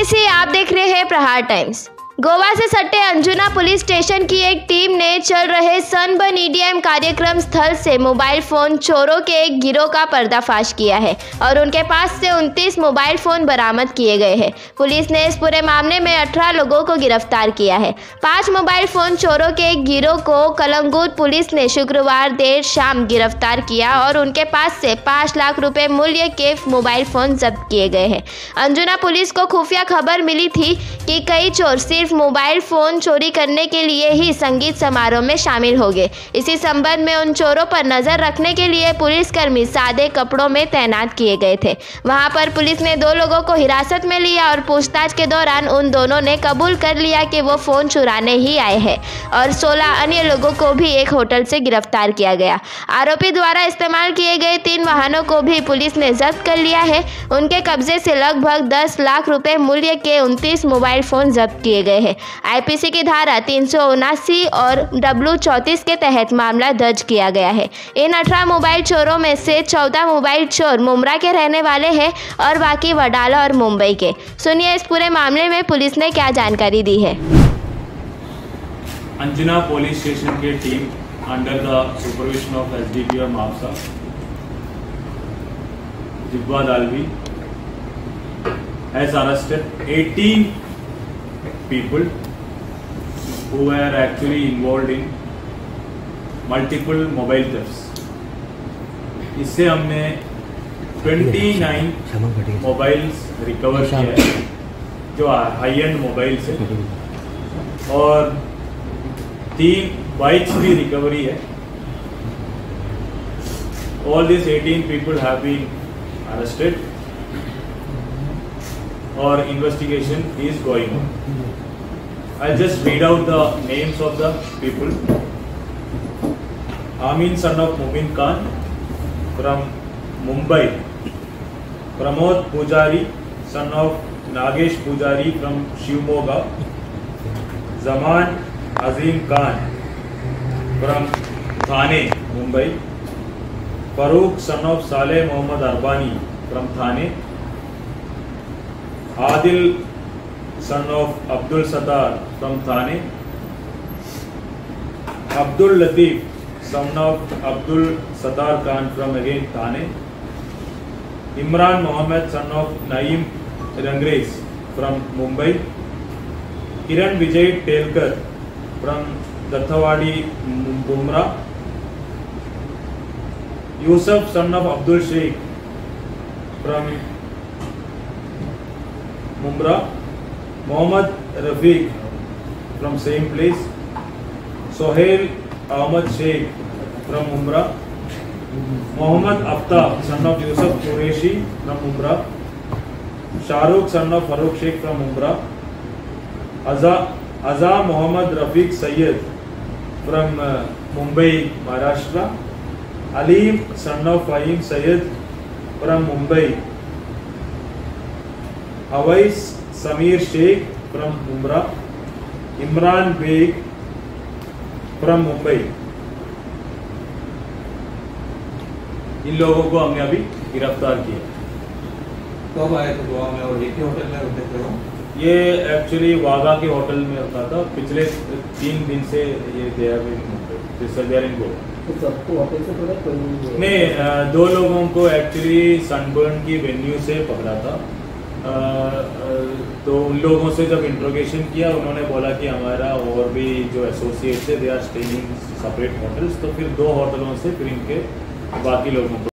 IPC आप देख रहे हैं प्रहार टाइम्स। गोवा से सटे अंजुना पुलिस स्टेशन की एक टीम ने चल रहे सनबर्न EDM कार्यक्रम स्थल से मोबाइल फोन चोरों के एक गिरोह का पर्दाफाश किया है और उनके पास से 29 मोबाइल फोन बरामद किए गए हैं। पुलिस ने इस पूरे मामले में 18 लोगों को गिरफ्तार किया है। 5 मोबाइल फोन चोरों के एक गिरोह को कलंगूट पुलिस ने शुक्रवार देर शाम गिरफ्तार किया और उनके पास से 5 लाख रुपये मूल्य के मोबाइल फोन जब्त किए गए हैं। अंजुना पुलिस को खुफिया खबर मिली थी कि कई चोर सिर्फ मोबाइल फोन चोरी करने के लिए ही संगीत समारोह में शामिल हो गए। इसी संबंध में उन चोरों पर नजर रखने के लिए पुलिसकर्मी सादे कपड़ों में तैनात किए गए थे। वहां पर पुलिस ने 2 लोगों को हिरासत में लिया और पूछताछ के दौरान उन दोनों ने कबूल कर लिया कि वो फोन चुराने ही आए हैं और 16 अन्य लोगों को भी एक होटल से गिरफ्तार किया गया। आरोपी द्वारा इस्तेमाल किए गए 3 वाहनों को भी पुलिस ने जब्त कर लिया है। उनके कब्जे से लगभग 10 लाख रुपये मूल्य के 29 मोबाइल फोन जब्त किए गए। IPC की धारा 379 और W34 के तहत मामला दर्ज किया गया है। इन 18 मोबाइल चोरों में से 14 मोबाइल चोर मुम्ब्रा के रहने वाले हैं और बाकी वडाला और मुंबई के। सुनिए इस पूरे मामले में पुलिस ने क्या जानकारी दी है। अंजुना पुलिस स्टेशन की team under the supervision of SDPO Mapusa Jivba Dalvi has arrested 18 people who were actually involved in multiple mobile thefts. इससे हमने 29 मोबाइल्स रिकवर किए हैं जो हाई एंड मोबाइल्स है और 3 बाइक्स भी रिकवरी है। All these 18 people have been arrested और investigation is going on. I'll just read out the names of the people. Amin son of Amin Khan from Mumbai. Pramod Pujari son of Nagesh Pujari from Shivmoga. Zaman Azim Khan from Thane, Mumbai. Farooq son of Soheil Ahmed Arbani from Thane. Adil son of Abdul Sattar from Thane. Abdul Latif son of Abdul Sattar Khan from again Thane. Imran Mohammed son of Naeem Rangrez from Mumbai. Kiran Vijay Telkar from Dathawadi, Mumbra. Yusuf son of Abdul Sheikh from Mumbra. Mohammad Rafeeq from same place. Soheil Ahmed Sheik from Mumbra. Mohammad Afta son of Yusuf Qureshi from Mumbra. Sharooq son of Farooq Sheik from Mumbra. Aza Mohammad Rafeeq Sayed from Mumbai, Maharashtra. Ali son of Aim Sayed from Mumbai. Awais Sameer Sheik from Mumbra. Imran Beg from Mumbai. इन लोगों को हमने अभी गिरफ्तार किया। कब आए थे गोवा में और एक ही होटल में रुके थे? ये एक्चुअली वाघा के होटल में रुका था। पिछले 3 दिन से ये नहीं, 2 लोगों को एक्चुअली सनबर्न की वेन्यू से पकड़ा था। तो उन लोगों से जब इंट्रोगेशन किया उन्होंने बोला कि हमारा और भी जो एसोसिएट्स है they are staying in separate hotels. तो फिर 2 होटलों से फिर इनके बाकी लोगों को